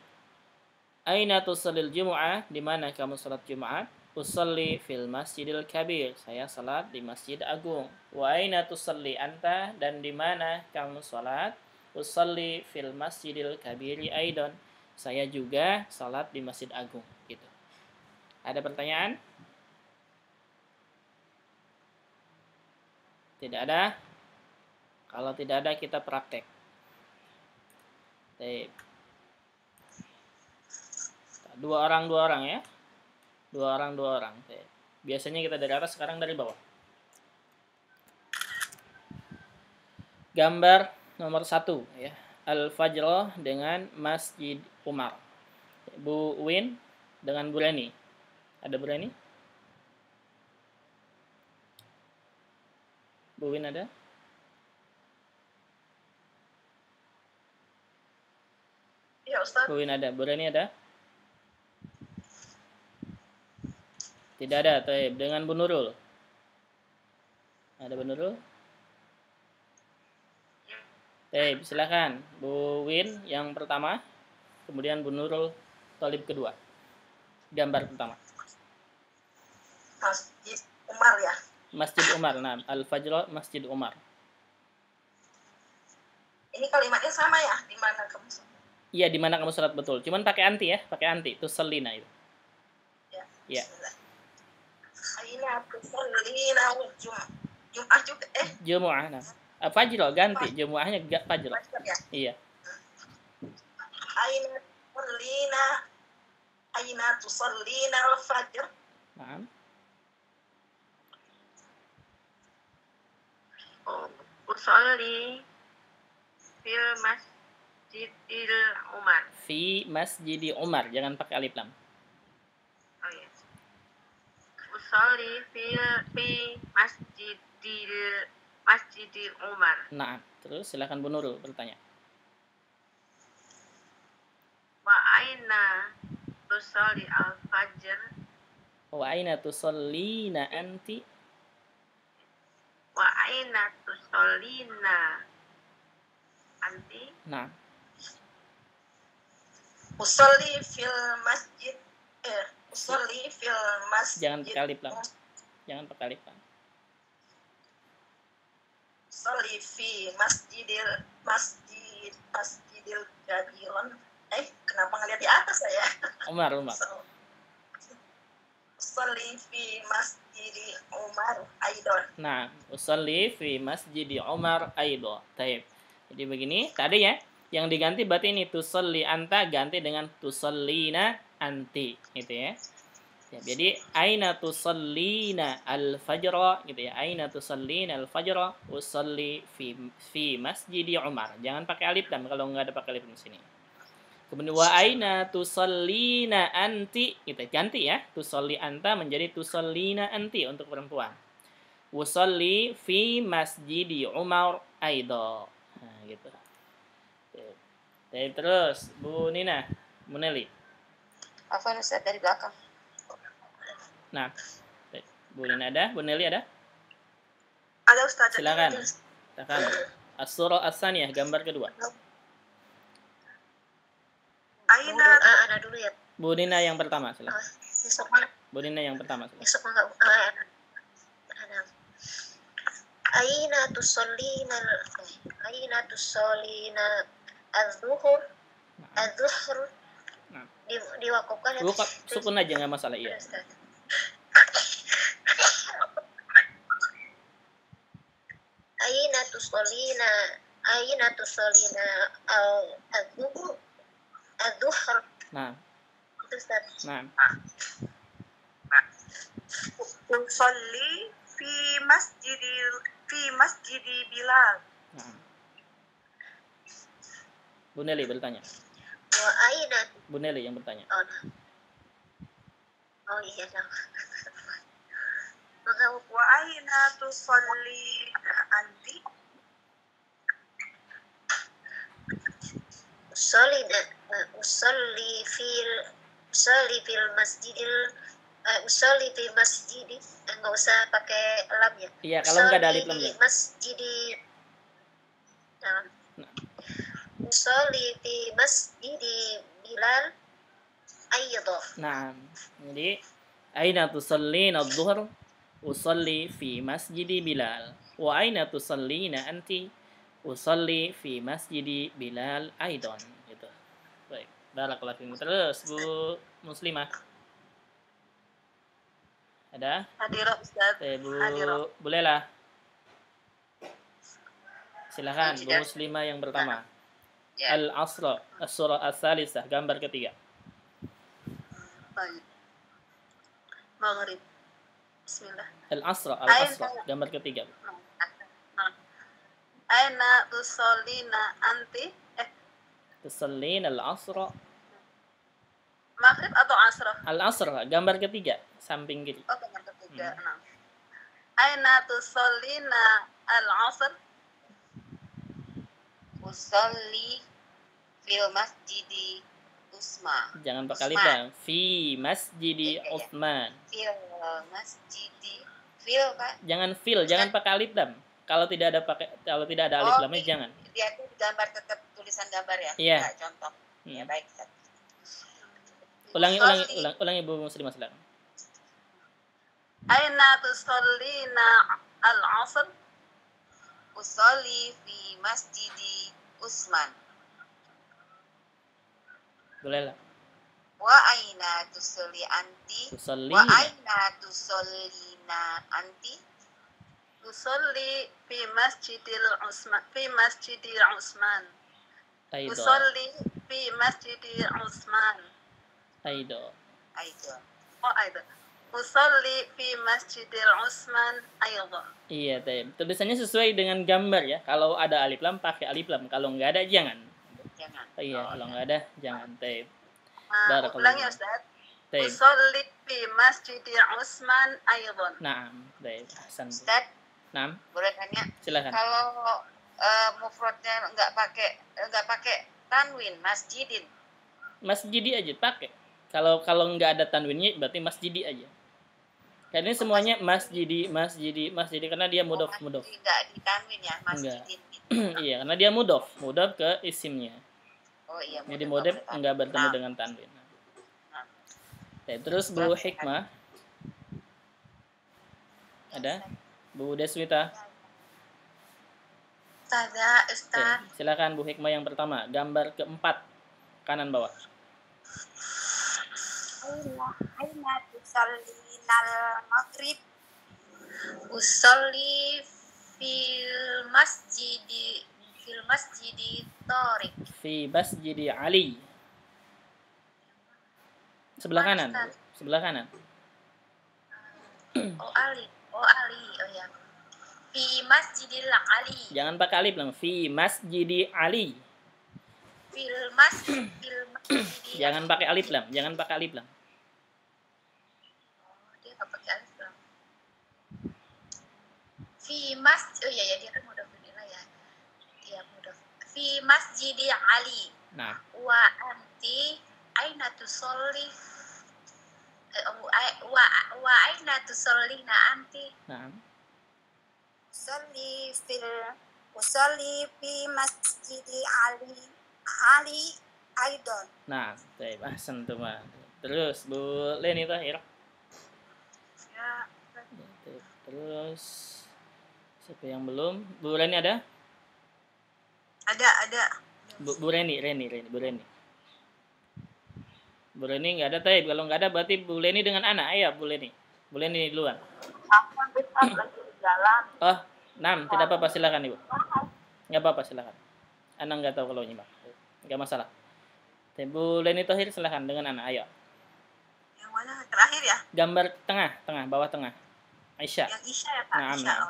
aina tusallil jumu'ah, di mana kamu salat Jumat? Usolli fil masjidil kabir. Saya salat di masjid agung. Wa aina tusalli anta, dan di mana kamu salat? Usolli fil masjidil kabiri aidon. Saya juga salat di Masjid Agung, gitu. Ada pertanyaan? Tidak ada? Kalau tidak ada, kita praktek. Baik. Dua orang, dua orang ya. Dua orang, dua orang. Baik. Biasanya kita dari atas, sekarang dari bawah. Gambar nomor satu ya. Al-Fajr dengan Masjid Umar. Bu Win dengan Bu Reni. Ada Bu Reni? Bu Win ada? Ya, Ustaz. Bu Win ada. Bu Reni ada? Tidak ada. Taib. Dengan Bu Nurul. Ada Bu Nurul? Baik, silakan Bu Win yang pertama, kemudian Bu Nurul Talib kedua. Gambar pertama. Masjid Umar ya. Masjid Umar, nah Al-Fajr Masjid Umar. Ini kalimatnya sama ya, di mana kamu sholat? Iya, di mana kamu sholat betul. Cuman pakai anti ya, pakai anti itu selina itu. Ya. Iya. Aina tusalina Jum'ah juga eh Jumu'ah. Nah. Fajr ganti jumuahnya enggak fajr. Ya? Iya. Aina tuslina Aina tuslina al-fajr. Naam. Oh, usolli fil masjidil Umar. Fi masjidi Umar, jangan pakai alif lam. Oh iya. Usolli fil fi masjidil Masjid Umar. Nah, terus silakan Bu Nurul bertanya. Wa aina tusalli al-fajr? Wa aina tusallina anti? Wa aina tusallina anti? Nah. Usolli fil masjid eh usolli fil masjid. Jangan pakai alif lam. Jangan pakai alif lam. Usolli fi masjidil masjid masjidil kabiron. Eh, kenapa ngeliat di atas saya? Umar, Umar. Usolli fi masjidi Umar aidon. Nah, usolli fi masjidi Umar aidon. Taib. Jadi begini, tadi ya. Yang diganti berarti ini tusalli anta ganti dengan tusallina anti, gitu ya. Ya, jadi aina tusallina al-fajra, gitu ya. Aina tusallina al-fajra usalli fi fi Masjid Umar. Jangan pakai alif lam kalau nggak ada pakai alif di sini. Kemudian wa aina tusallina anti, gitu ya. Ganti ya. Tusalli anta menjadi tusallina anti untuk perempuan. Usalli fi Masjid Umar aidha. Nah, gitu. Dari terus, Bu Nina, Bu Nelly. Afwan Ustaz dari belakang. Nah, Bu Nina ada, Bu Nelly ada? Ada Ustaz. Silakan. Silakan. As-surah as-saniyah gambar kedua. Aina ada dulu ya. Bu Nina yang pertama, silakan. Bu Nina yang pertama. Silakan. Aina tusallina Aina tusallina Az-Zuhur, Az-Zuhur, nah. Di, diwakufkan. Buka, sukun aja nggak masalah, iya. Aina tusolina, aina tusolina al-Zuhur, Az-Zuhur. Nah. Itu Ustaz. Nah. Tusolli fi masjid, fi masjid Bilal. Nah. Bu Nelly bertanya. Wa aina. Bu Nelly yang bertanya. Oh, oh iya dong. Maka wa aina tusalli anti. Usalli usalli fil usalli fil masjidil usalli fi masjid. Enggak usah pakai lam ya. Iya, kalau enggak ada alif lam ya. Masjid. Nah. Usolli fi Masjid Bilal aidha. Nah, jadi aina tusallina adh-dhuhr usolli fi Masjid Bilal wa aina tusallina anti usolli fi Masjid Bilal aidon, gitu. Baik, barakallahu fiikum. Terus Bu Muslimah. Ada? Hadirah Ustaz. Eh, Bu Bulela. Silakan Bu Muslimah yang pertama. Ya. Al-Asra, As-Surah As-Salisah, gambar ketiga. Baik. Maghrib. Bismillah. Al-Asra, Al-Asra, gambar ketiga. Aina tusallina anti? Eh. Tusallina al-Asra. Maghrib atau Asra? Al-Asra, gambar ketiga, samping kiri. Oh, gambar ketiga. Hmm. Aina tusallina al-Asr? Usolli fil Masjid Utsman. Jangan pakai alif lam. Fi Masjid Utsman. Fil Masjid fil Pak. Jangan fil, jangan pakai alif lam. Kalau tidak ada pakai kalau tidak ada alif lamnya jangan. Dia itu gambar tetap tulisan gambar ya. Iya. Contoh. Ya baik. Ulangi ulangi ulangi ulangi Bu Muslimah silakan. Aina tusallina al-'asr? Usolli fi Masjid Utsman. Bolehlah. Wa aina tusolli anti? Tusolli. Wa aina tusollina anti? Tusolli fi Masjidil Utsman, fi Masjidil Utsman. Aido. Tusolli fi Masjidil Utsman. Aido. Aido. Oh, aido. Usolli fi Masjidil Utsman aidha. Iya, Taib. Tulisannya sesuai dengan gambar ya. Kalau ada alif lam pakai alif lam, kalau nggak ada jangan. Jangan. Oh, iya, oh, kalau nggak ada jangan, Taib. Uh, ulang ya, Ustaz. Taib. Usolli fi Masjidil Utsman aidha. Naam, Taib. Hasan. Ustaz. Naam. Boleh tanya? Silakan. Kalau uh, mufradnya nggak pakai nggak pakai tanwin, masjidin. Masjidi aja pakai. Kalau kalau nggak ada tanwinnya berarti masjidi aja. Karena ini semuanya masjidi, masjidi, masjidi karena dia mudhof, mudhof. Enggak ditanwin ya, masjidin. Iya, karena dia mudhof, mudhof ke isimnya. Oh iya. Jadi mudhof enggak bertemu dengan tanwin. Nah. Terus Bu Hikmah. Ada? Bu Deswita. Ada, Ustaz. Silakan Bu Hikmah yang pertama, gambar keempat kanan bawah. Aina tusalli al maghrib usolli fil masjid fil masjid Tariq. Fi Masjid Ali. Sebelah kanan. Sebelah kanan. Oh Ali, oh Ali, oh ya. Fi Masjidil Ali. Jangan pakai alif lang. Fi Masjid Ali. Fil Masjid. Jangan pakai alif lam, jangan pakai alif lam. Oh, dia enggak pakai alif lam. Fi Masjid. Oh iya ya, dia kan mudah bernilai ya. Dia mudah. Fi Masjid Ali. Nah, wa anti aina tusolli wa wa aina tusolli na anti. Nah. Salli fil usolli fi Masjid Ali. Ali Aidon. Nah, baik, ahsan tuh mah. Terus Bu Leni Tahir. Ya. Terus siapa yang belum? Bu Leni ada? Ada, ada. Bu, Bu Leni, Leni, Leni, Bu Leni. Bu Leni enggak ada, Tahir. Kalau enggak ada berarti Bu Leni dengan Ana. Ayo Bu Leni. Bu Leni duluan. Aku lagi di jalan. Oh, enam, tidak apa-apa silakan Ibu. Enggak apa-apa silakan. Ana enggak tahu kalau nyimak. Enggak masalah. Bu Leni Tahir silahkan dengan anak, ayo. Yang mana terakhir ya? Gambar tengah, tengah, bawah tengah. Aisyah. Yang Aisyah ya Pak? Nah, Aisyah. Nah.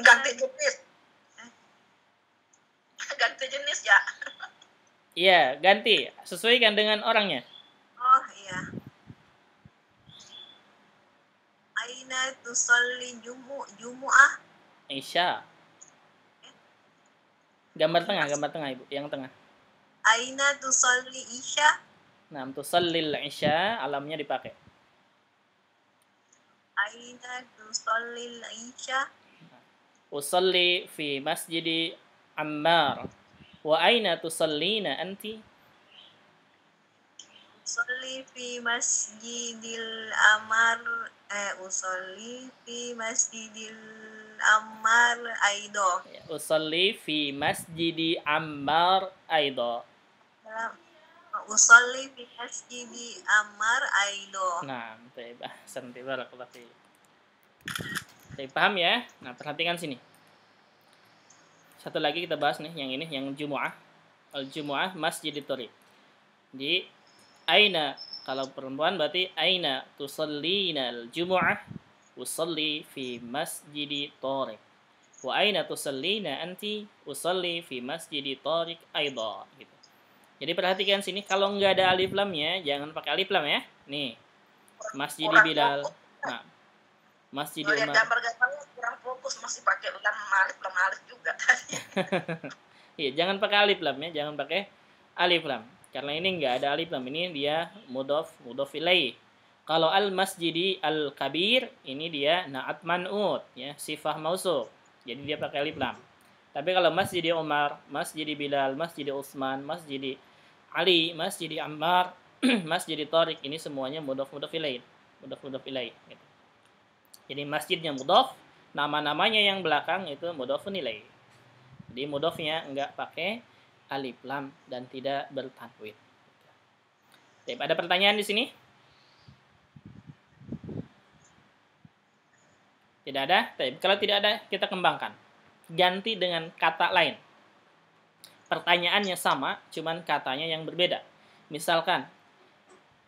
Ganti jenis. Ganti jenis ya? Iya, ganti. Sesuaikan dengan orangnya. Oh iya. Aina tusolli jumu jumu'ah. Aisyah. Gambar tengah, gambar tengah Ibu, yang tengah. Aina tusolli isya. Nah, tusallil isya, alamnya dipakai. Aina tusallil isya. Usalli fi Masjid Ammar. Wa aina tusallina anti? Usalli fi Masjidil Ammar. Eh, usalli fi Masjidil Ammar Aido. Usalli fi Masjid Ammar Aido. Usalli fi Masjid Ammar Aido. Nah, baik, ahsan barakallahu fiik. Baik, paham ya? Nah, perhatikan sini. Satu lagi kita bahas nih, yang ini yang Jumu'ah. Al-Jumu'ah Masjid Tariq. Di aina kalau perempuan berarti aina tusallina al-Jumu'ah? Usalli fi Masjid Tariq. Wa aina tusallina anti? Usalli fi Masjid Tariq aidha. Gitu. Jadi perhatikan sini, kalau nggak ada alif lamnya jangan pakai alif lam ya. Nih. Masjid Bilal. Nah. Masjid Umar. Gambar-gambarnya kurang fokus, masih pakai ulang alif lam alif juga tadi. Iya, jangan pakai alif lam ya, jangan pakai alif lam. Karena ini nggak ada alif lam, ini dia mudhof mudhof ilaih. Kalau al-masjidil al-kabir ini dia na'at man'ut ya, sifah mausuf. Jadi dia pakai alif lam. Tapi kalau Masjid Umar, Masjid Bilal, Masjid Utsman, Masjid Ali, Masjid Ammar, Masjid Tariq ini semuanya mudhof-mudhof ilaih. Mudhof-mudhof ilaih gitu. Jadi masjidnya mudhof, nama-namanya yang belakang itu mudhofun ilaih. Jadi mudhofnya enggak pakai alif lam dan tidak bertanwin. Oke, ada pertanyaan di sini? Tidak ada? Tapi kalau tidak ada, kita kembangkan. Ganti dengan kata lain. Pertanyaannya sama, cuman katanya yang berbeda. Misalkan,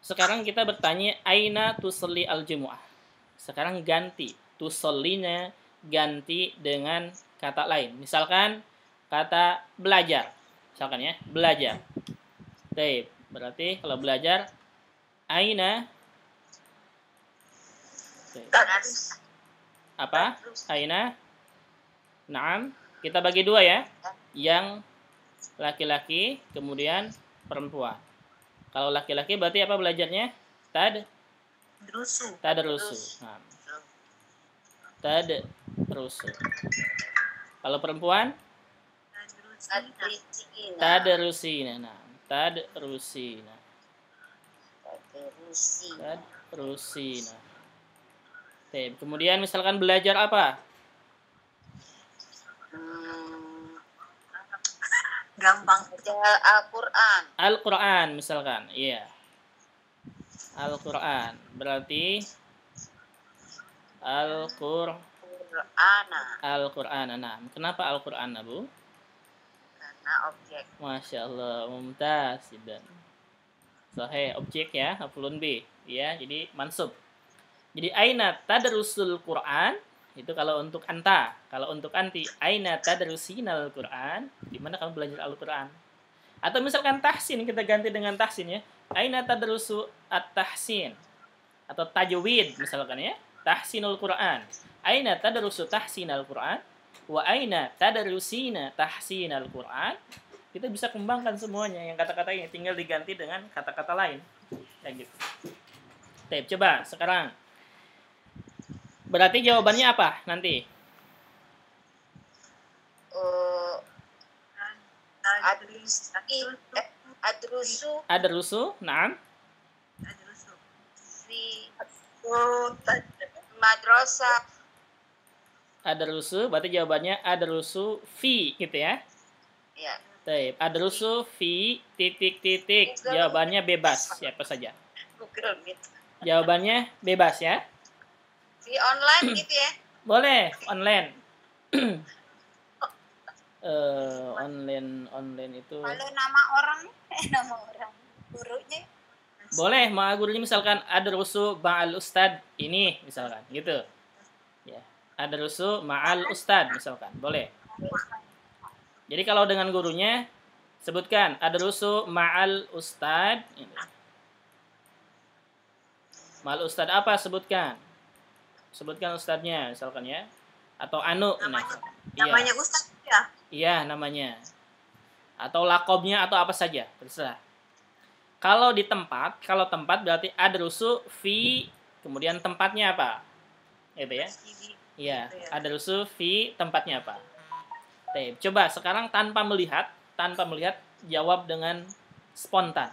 sekarang kita bertanya, aina tusolli al-jumu'ah? Sekarang ganti. Tusollinya ganti dengan kata lain. Misalkan, kata belajar. Misalkan ya, belajar. Tapi, berarti kalau belajar, aina? Tadris. Apa? Aina? Naam. Kita bagi dua ya. Yang laki-laki, kemudian perempuan. Kalau laki-laki berarti apa belajarnya? Tad? Drusu. Tadrusu. Nah. Tadrusu. Kalau perempuan? Tadrusina. Tadrusina. Nah. Tadrusina. Tadrusina. Tadrusina. Kemudian misalkan belajar apa? Hmm, gampang saja Al-Qur'an. Al-Qur'an misalkan, iya. Al-Qur'an berarti Al-Qur'an. Al-Qur'ana. Al-Qur'ana, nah. Kenapa Al-Qur'ana, Bu? Karena objek. Masya Allah, mumtaz. Sahih, objek ya, maf'ulun bi. Ya, jadi mansub. Jadi aina tadrusul Qur'an? Itu kalau untuk anta. Kalau untuk anti, aina tadrusinal Qur'an? Di mana kamu belajar Al-Qur'an? Atau misalkan tahsin, kita ganti dengan tahsin ya. Aina tadrusu at-tahsin? Atau tajwid misalkan ya. Tahsinul Qur'an. Aina tadrusu tahsinal Qur'an? Wa aina tadrusina tahsinal Qur'an? Kita bisa kembangkan semuanya yang kata-katanya tinggal diganti dengan kata-kata lain. Kayak gitu. Tep, coba sekarang. Berarti jawabannya apa nanti? Uh, adrus, adrusu. Adrusu, naam. Adrusu. Si madrasah. Adrusu, berarti jawabannya adrusu fi gitu ya? Iya. Baik, adrusu fi titik titik. Google. Jawabannya bebas, siapa saja. Google Meet. Jawabannya bebas ya? Fi online gitu ya? Boleh, online. uh, online online itu. Kalau nama orang, eh nama orang, gurunya. Boleh, ma gurunya misalkan adrusu ma'al ustad ini misalkan, gitu. Ya, adrusu ma'al ustad misalkan, boleh. Jadi kalau dengan gurunya sebutkan adrusu ma'al ustad. Ma'al ustad apa sebutkan? Sebutkan ustadnya misalkan ya. Atau anu namanya. Nah. Namanya iya. Ustad ya? Iya, namanya. Atau lakobnya atau apa saja, terserah. Kalau di tempat, kalau tempat berarti adrusu fi, kemudian tempatnya apa? Itu ya. Iya, adrusu fi tempatnya apa? Taip. Coba sekarang tanpa melihat, tanpa melihat jawab dengan spontan.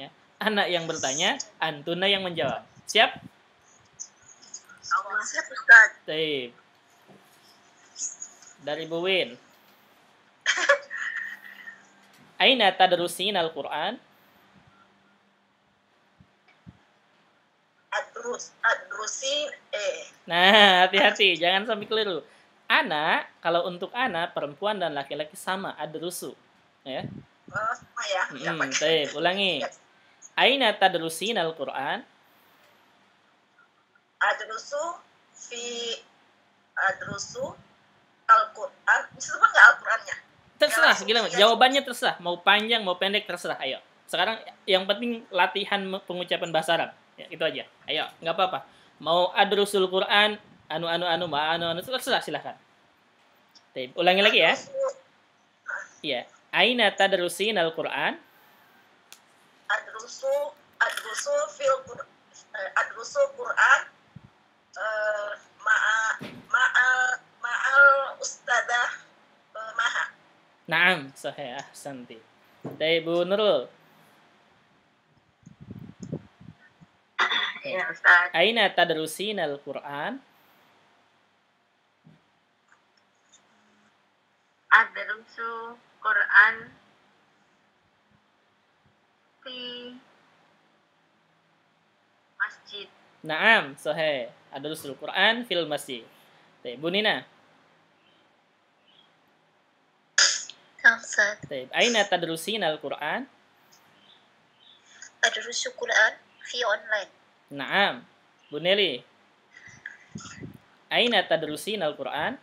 Ya. Anak yang bertanya, antuna yang menjawab. Siap? Siap, Ustaz. Taip. Dari Bu Win. Aina tadrusin al-Qur'an? Adrus, adrusi, eh. Nah, hati-hati, jangan sampai keliru. Ana, kalau untuk ana, perempuan dan laki-laki sama, adrusu. Ya. Oh, ya. Hmm, ya, ulangi. Aina tadrusin al-Qur'an? Adrusu fi adrusu al-Qur'an. Itu enggak Al-Qur'annya. Terserah, ya, gila. Ya. Jawabannya terserah, mau panjang, mau pendek, terserah. Ayo. Sekarang yang penting latihan pengucapan bahasa Arab. Ya, itu aja. Ayo, nggak apa-apa. Mau adrusul Qur'an, anu anu anu ma anu anu terserah, silahkan. Taip. Ulangi lagi ya. Iya. Aina tadrusin al-Qur'an? Adrusu adrusu fil Qur'an. Adrusu Qur'an eh ma'a ma'al ma'al ustadzah maha. Naam, sahih, ahsanti. Taip, Bu Nurul. Ya, Ustaz. Aina tadrusin al-Qur'an? Adrusu Qur'an di masjid. Naam, sahih. Adrusul Qur'an fil masjid. Baik, Bu Nina. Ustaz. Baik, aina tadrusin al-Qur'an? Adrusu Qur'an fi online. Naam. Bu Neli. Aina tadrusin al-Qur'an?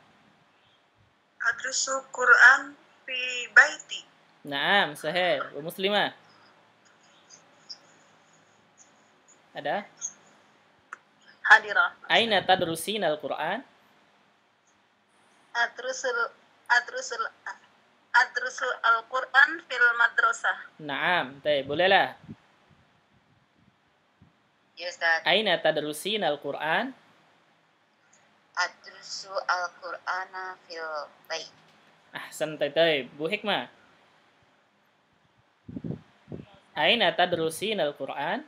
Adrusu Qur'an fi baiti. Naam, sahih. Bu Muslimah. Ada? Hadirah. Aina tadrusin al-Qur'an? Adrusul adrusul adrusul al-Qur'an fil madrasah. Naam. Baik, bolehlah. Ya, Ustaz. Aina tadrusin al-Qur'an? Adrusu al-Qur'ana fil bait. Ahsan taib. Bu Hikmah. Aina tadrusin al-Qur'an?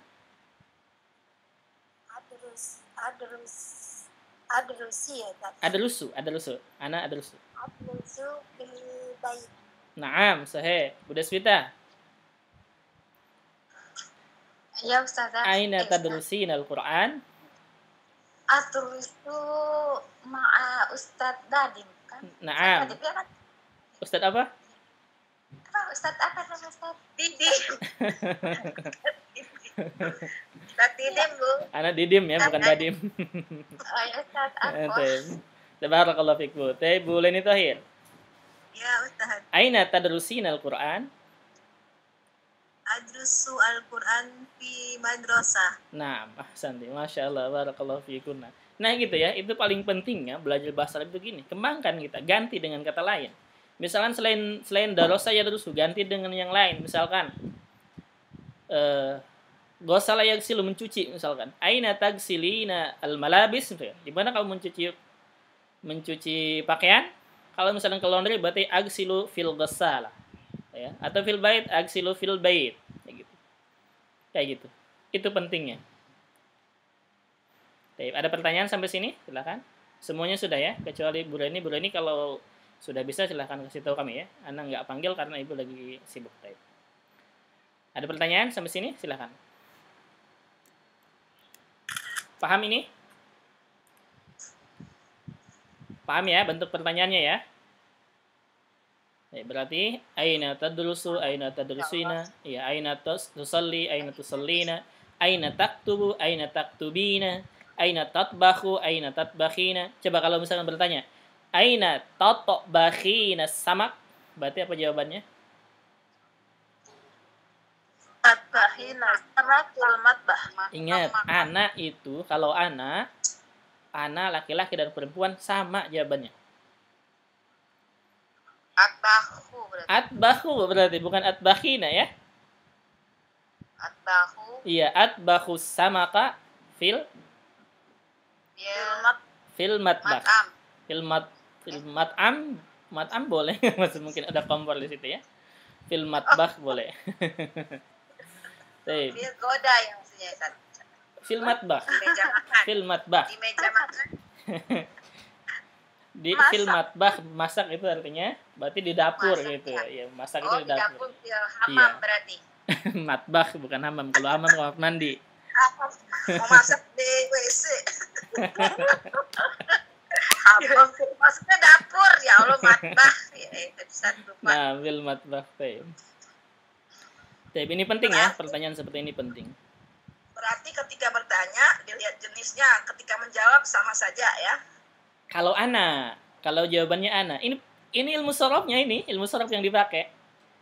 Adrus adrus adrusi ya, Ustaz. Adrusu, adrusu. Ana adrusu. Adrusu fil bait. Naam, sahih. Bu Deswita. Ya, Ustazah. Aina tadrusin al-Qur'an? Adrusu ma'a Ustadz Dadim kan? Naam. Ustadz apa? Apa Ustadz apa namanya Ustadz? Didim. Ustadz Didim, Bu. Anak Didim ya, bukan Dadim. Oh ya, Ustadz aku. Tabarakallahu fiik, Bu. Teh Bu Leni Tahir. Ya, Ustadz. Aina tadrusina al-Qur'an? Adrusu al-Qur'an fi madrasah. Nah, ahsanti. Masya Allah, barakallahu fiikunna. Nah gitu ya, itu paling penting ya, belajar bahasa Arab itu gini. Kembangkan kita, ganti dengan kata lain. Misalkan selain selain darasa ya terus ganti dengan yang lain. Misalkan eh ghasala yaghsilu mencuci misalkan. Aina tagsilina al-malabis gitu ya. Di mana kalau mencuci mencuci pakaian? Kalau misalkan ke laundry berarti agsilu fil ghassalah. Ya, atau fil bait agsilu fil bait kayak gitu. Kayak gitu. Itu pentingnya. Baik, ada pertanyaan sampai sini? Silakan. Semuanya sudah ya, kecuali Bu Reni. Bu Reni kalau sudah bisa silahkan kasih tahu kami ya. Ana nggak panggil karena Ibu lagi sibuk. Baik. Ada pertanyaan sampai sini? Silakan. Paham ini? Paham ya bentuk pertanyaannya ya? Berarti aina tadrusu, aina tadrusina, ya aina tusalli, aina tusallina, aina taktubu, aina taktubina, aina tatbahu, aina tatbakhina. Coba kalau misalkan bertanya, aina tatbakhina samak, berarti apa jawabannya? Tatbakhina samakul matbah. Ingat, anak itu kalau anak, anak laki-laki dan perempuan sama jawabannya. Atbahu berarti. Atbahu berarti bukan atbakhina ya? Atbahu. Iya, atbahu samaka fil filmat filmat mat filmat filmat am matam boleh masih mungkin ada kompor di situ ya. Filmat bak boleh. Baik. Dia goda yang punya Ustaz. Filmat bak. Filmat bak. Di meja makan. Di filmat bah masak itu artinya berarti di dapur masak, gitu ya, ya masak oh, itu di dapur, di dapur hamam iya. Berarti matbah bukan hamam, kalau hamam kalau mandi mau masak di W C hamam maksudnya dapur ya Allah matbah ya itu satu nah filmat bah teh ini penting berarti, ya pertanyaan seperti ini penting berarti ketika bertanya dilihat jenisnya ketika menjawab sama saja ya. Kalau ana, kalau jawabannya ana, ini ini ilmu sorofnya ini, ilmu sorof yang dipakai.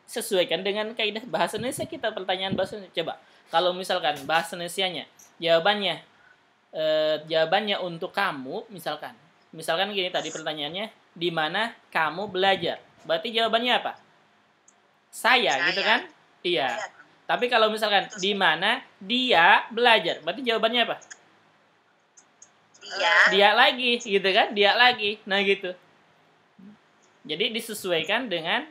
Sesuaikan dengan kaidah bahasa Indonesia kita pertanyaan bahasa Indonesia. Coba, kalau misalkan bahasa Indonesianya, jawabannya eh, jawabannya untuk kamu, misalkan. Misalkan gini tadi pertanyaannya, di mana kamu belajar? Berarti jawabannya apa? Saya, Saya. gitu kan? Iya. Saya. Tapi kalau misalkan di mana dia belajar, berarti jawabannya apa? Dia. dia lagi, gitu kan? Dia lagi, nah gitu. Jadi disesuaikan dengan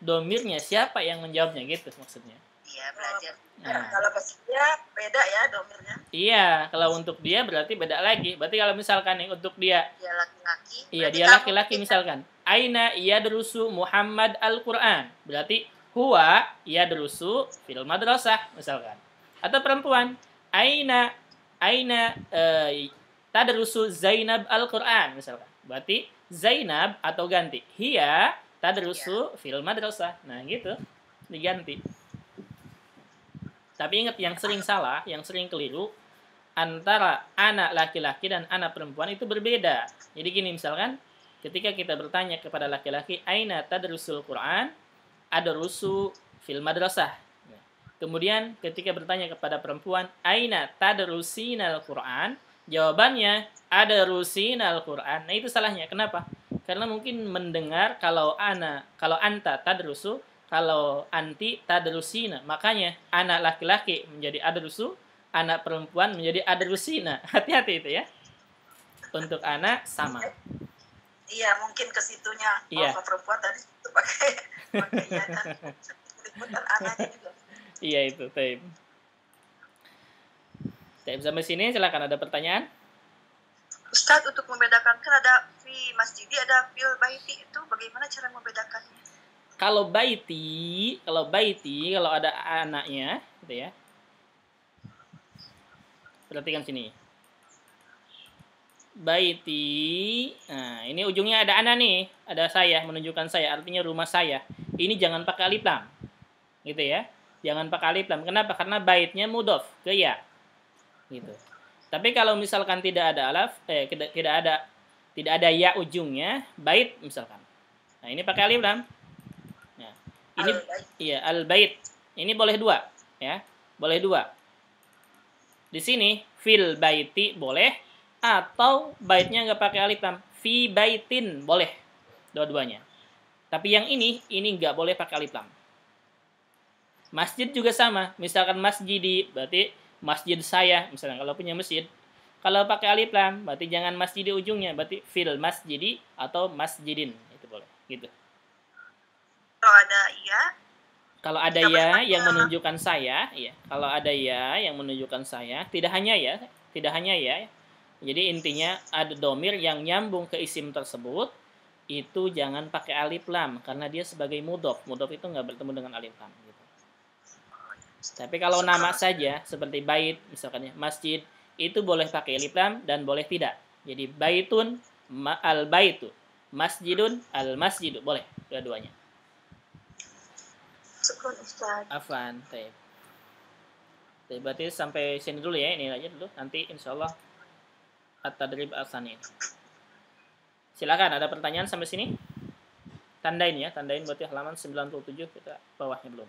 domirnya siapa yang menjawabnya gitu maksudnya. Iya belajar. Nah. Kalau dia beda ya domirnya. Iya, kalau untuk dia berarti beda lagi. Berarti kalau misalkan nih untuk dia. Dia laki-laki. Iya dia laki-laki misalkan. Aina yadrusu Muhammad al-Qur'an. Berarti huwa yadrusu fil madrasah misalkan. Atau perempuan. Aina Aina eh, tadrusu Zainab al-Qur'an misalkan. Berarti Zainab atau ganti hiya tadrusu fil madrasah. Nah, gitu. Diganti. Tapi ingat yang sering salah, yang sering keliru antara anak laki-laki dan anak perempuan itu berbeda. Jadi gini misalkan ketika kita bertanya kepada laki-laki aina tadrusul Qur'an, adrusu fil madrasah. Kemudian ketika bertanya kepada perempuan aina tadrusinal Qur'an, jawabannya ada rusina al-Qur'an. Nah itu salahnya. Kenapa? Karena mungkin mendengar kalau ana, kalau anta tadrusu, kalau anti tadrusina. Makanya anak laki-laki menjadi adrusu, anak perempuan menjadi adrusina. Hati-hati itu ya. Untuk anak sama. Iya, mungkin ke situnya. Iya. Kalau perempuan tadi itu pakai pakaian dan anaknya juga. Iya itu, Taib. Taib sampai sini silakan ada pertanyaan. Ustaz, untuk membedakan kan ada fi masjidi, ada fil baiti, itu bagaimana cara membedakannya? Kalau baiti, kalau baiti, kalau ada anaknya, gitu ya. Perhatikan sini. baiti. Nah, ini ujungnya ada ana nih, ada saya, menunjukkan saya, artinya rumah saya. Ini jangan pakai alif lam. Gitu ya. Jangan pakai alif lam. Kenapa? Karena baitnya mudhof ke ya. Gitu. Tapi kalau misalkan tidak ada alaf, eh tidak, tidak ada tidak ada ya ujungnya, bait misalkan. Nah, ini pakai alif lam. Nah, ini iya al-bait. Ini boleh dua, ya. Boleh dua. Di sini fil baiti boleh atau baitnya nggak pakai alif lam. Fi baitin boleh dua-duanya. Tapi yang ini ini nggak boleh pakai alif lam. Masjid juga sama. Misalkan masjidi berarti masjid saya, misalnya kalau punya masjid, kalau pakai alif lam berarti jangan masjid di ujungnya, berarti fil masjidi atau masjidin itu boleh, gitu. Kalau ada ya, kalau ada ya yang menunjukkan saya, ya. Kalau ada ya yang menunjukkan saya, tidak hanya ya, tidak hanya ya. Jadi intinya ada domir yang nyambung ke isim tersebut itu jangan pakai alif lam karena dia sebagai mudhof. Mudhof itu nggak bertemu dengan alif lam. Gitu. Tapi kalau nama saja seperti bait misalkan ya, masjid itu boleh pakai alif lam dan boleh tidak. Jadi baitun al baitu, masjidun al masjidu boleh dua-duanya. Afwan, baik. Berarti sampai sini dulu ya, ini aja dulu. Nanti insyaallah at-tadrib al-tsani. Silakan ada pertanyaan sampai sini? Tandain ya, tandain berarti halaman sembilan puluh tujuh kita bawahnya belum.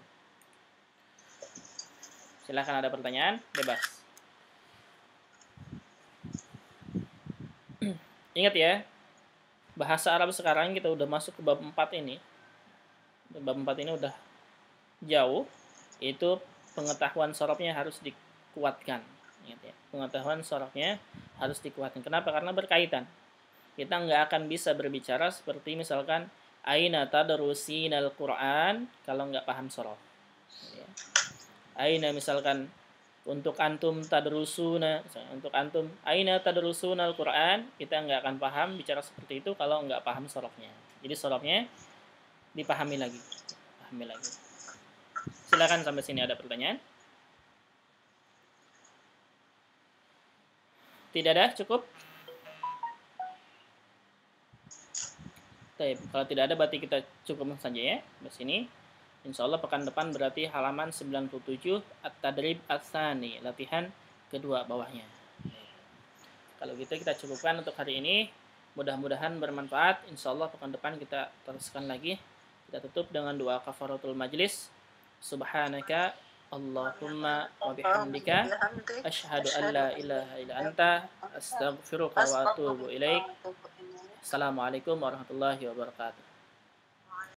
Silahkan ada pertanyaan, bebas. Ingat ya, bahasa Arab sekarang kita udah masuk ke bab empat ini. Bab empat ini udah jauh, itu pengetahuan sharafnya harus dikuatkan. Ingat ya, pengetahuan sharafnya harus dikuatkan. Kenapa? Karena berkaitan. Kita nggak akan bisa berbicara seperti misalkan aina tadrusinal Qur'an kalau nggak paham sharaf. Aina misalkan untuk antum tadrusuna, untuk antum aina tadrusuna al-Qur'an, kita nggak akan paham bicara seperti itu kalau nggak paham sharafnya. Jadi sharafnya dipahami lagi, pahami lagi. Silakan sampai sini ada pertanyaan? Tidak ada, cukup. Baik, kalau tidak ada berarti kita cukup saja ya di sini. Insyaallah pekan depan berarti halaman sembilan puluh tujuh At-Tadrib al-tsani, latihan kedua bawahnya. Kalau gitu kita cukupkan untuk hari ini. Mudah-mudahan bermanfaat. Insyaallah pekan depan kita teruskan lagi. Kita tutup dengan doa kafaratul majlis. Subhanaka Allahumma wa bihamdika asyhadu an la ilaha illa anta astaghfiruka wa atubu ilaik. Assalamualaikum warahmatullahi wabarakatuh.